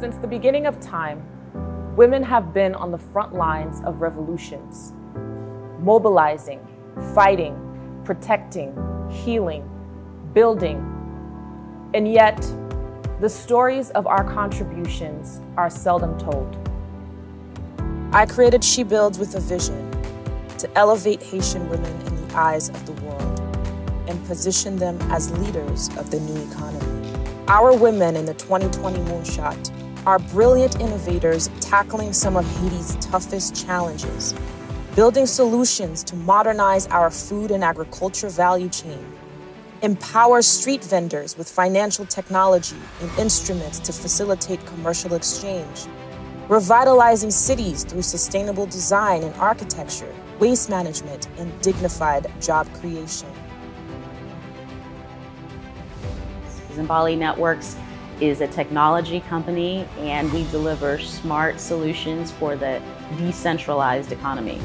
Since the beginning of time, women have been on the front lines of revolutions, mobilizing, fighting, protecting, healing, building. And yet, the stories of our contributions are seldom told. I created She Builds with a vision to elevate Haitian women in the eyes of the world and position them as leaders of the new economy. Our women in the 2020 Moonshot are brilliant innovators tackling some of Haiti's toughest challenges, building solutions to modernize our food and agriculture value chain, empower street vendors with financial technology and instruments to facilitate commercial exchange, revitalizing cities through sustainable design and architecture, waste management, and dignified job creation. Zimbali Networks is a technology company, and we deliver smart solutions for the decentralized economy.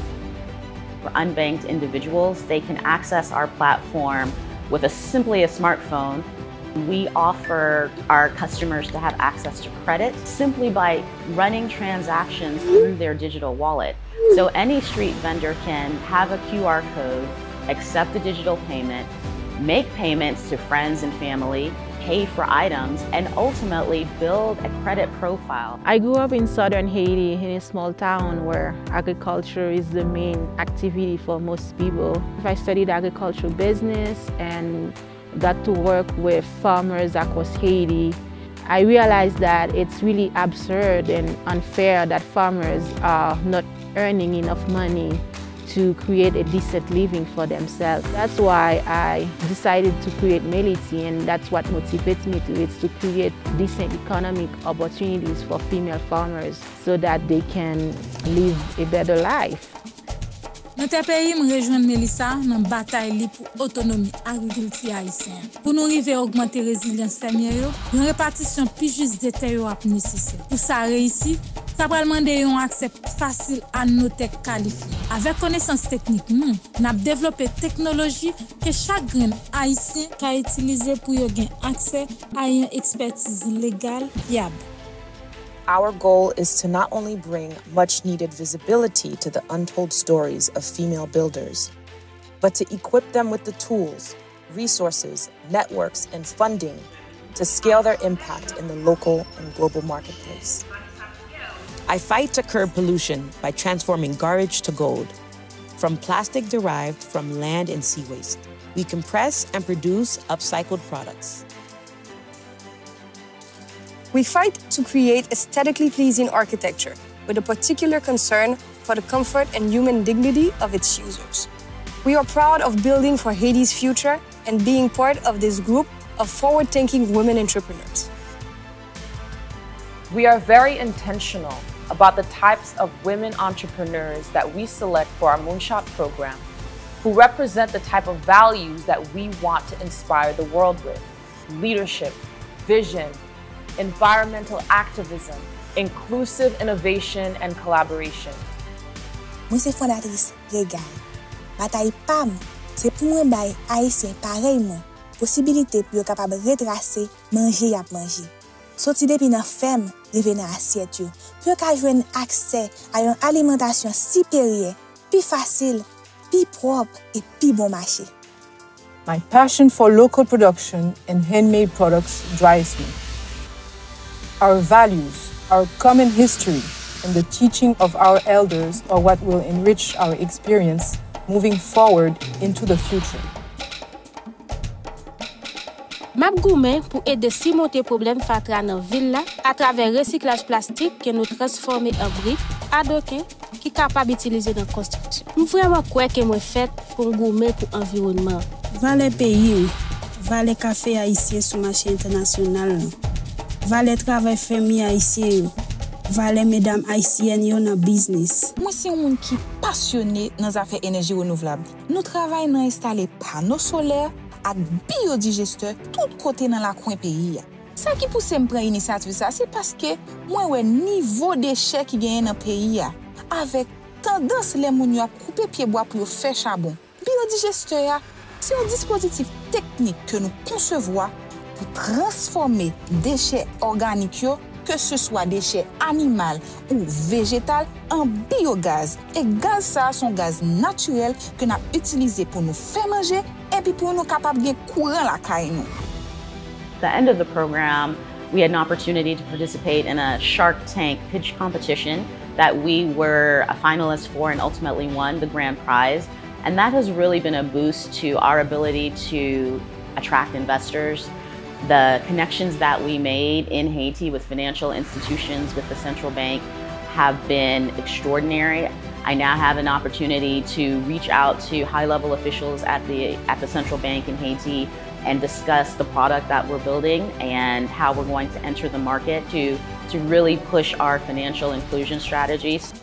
For unbanked individuals, they can access our platform with simply a smartphone. We offer our customers to have access to credit simply by running transactions through their digital wallet. So any street vendor can have a QR code, accept a digital payment, make payments to friends and family, pay for items, and ultimately build a credit profile. I grew up in southern Haiti in a small town where agriculture is the main activity for most people. I studied agricultural business and got to work with farmers across Haiti. I realized that it's really absurd and unfair that farmers are not earning enough money to create a decent living for themselves. That's why I decided to create Meliti, and that's what motivates me to is to create decent economic opportunities for female farmers so that they can live a better life. Notre pays me rejoindre Melissa dans bataille li pour autonomie agriculture haïtienne. Pour nous arriver à augmenter résilience fermière, une répartition plus juste des terres est nécessaire. Pour ça réussir, ça va demander un accès facile à nos tech qualifiées. Avec connaissance technique, nous avons développé une technologie que chaque grain haïtien peut utiliser pour gagner accès à une expertise légale viable. Our goal is to not only bring much-needed visibility to the untold stories of female builders, but to equip them with the tools, resources, networks, and funding to scale their impact in the local and global marketplace. I fight to curb pollution by transforming garbage to gold. From plastic derived from land and sea waste, we compress and produce upcycled products. We fight to create aesthetically pleasing architecture with a particular concern for the comfort and human dignity of its users. We are proud of building for Haiti's future and being part of this group of forward-thinking women entrepreneurs. We are very intentional about the types of women entrepreneurs that we select for our Moonshot program, who represent the type of values that we want to inspire the world with: leadership, vision, environmental activism, inclusive innovation and collaboration. Moi c'est fondatrice Regal. Bataille PAM, c'est pour un bail haïtien pareillement, possibilité pour capable retracer manger à manger. Sorti depuis dans ferme, revenir à assiette, pour qu'a joindre accès à une alimentation supérieure, plus facile, plus propre et plus bon marché. My passion for local production and handmade products drives me. Our values, our common history, and the teaching of our elders are what will enrich our experience moving forward into the future. Map Goumen pour aider si monter problème fatra dans ville là à travers recyclage plastique que nous transformer en briques adoquin qui capable utiliser dans construction. Nous vraiment croire que moi fait pour Goumen pour environnement. Valer pays, valer café haïtien sur marché international. Valet travail fermier haïtien, valet mesdames haïtiennes yon nan business. Moi c'est un monde qui passionné dans affaires énergie renouvelable. Nous travaillons à installer panneaux solaires à biodigesteurs tout côté dans la coin pays. Ça qui pousse me prendre initiative ça, c'est parce que moi ouais niveau déchets qui gagne dans pays avec tendance les moun yo a couper pied bois pour faire charbon. Biodigesteur c'est un dispositif technique que nous concevons pour transformer déchets organiques que ce soit déchets animaux ou végétal, en biogaz. Et gaz ça, son gaz naturel que nous utilisé pour nous faire manger et puis pour nous capables de courir la caille. At the end of the program, we had an opportunity to participate in a Shark Tank pitch competition that we were a finalist for and ultimately won the grand prize. And that has really been a boost to our ability to attract investors. The connections that we made in Haiti with financial institutions, with the central bank, have been extraordinary. I now have an opportunity to reach out to high-level officials at the central bank in Haiti and discuss the product that we're building and how we're going to enter the market to really push our financial inclusion strategies.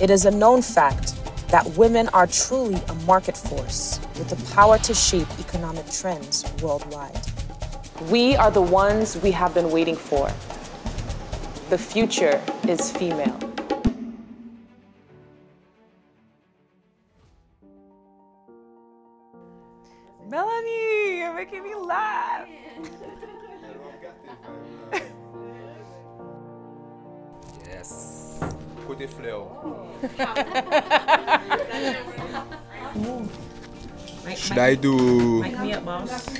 It is a known fact that women are truly a market force with the power to shape economic trends worldwide. We are the ones we have been waiting for. The future is female. Melanie, you're making me laugh. Yes. Put the flail. Should I do? Make me up, boss.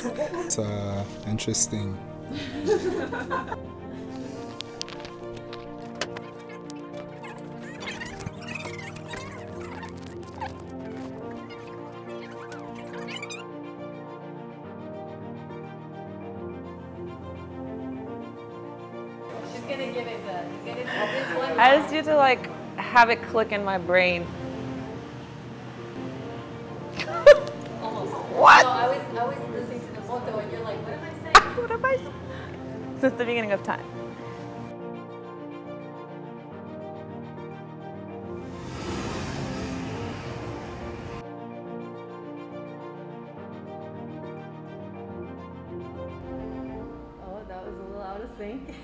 It's interesting. I just need to like have it click in my brain. What? No, I was listening to the photo and you're like, what am I saying? What am I saying? Since the beginning of time. Oh, that was a little out of sync.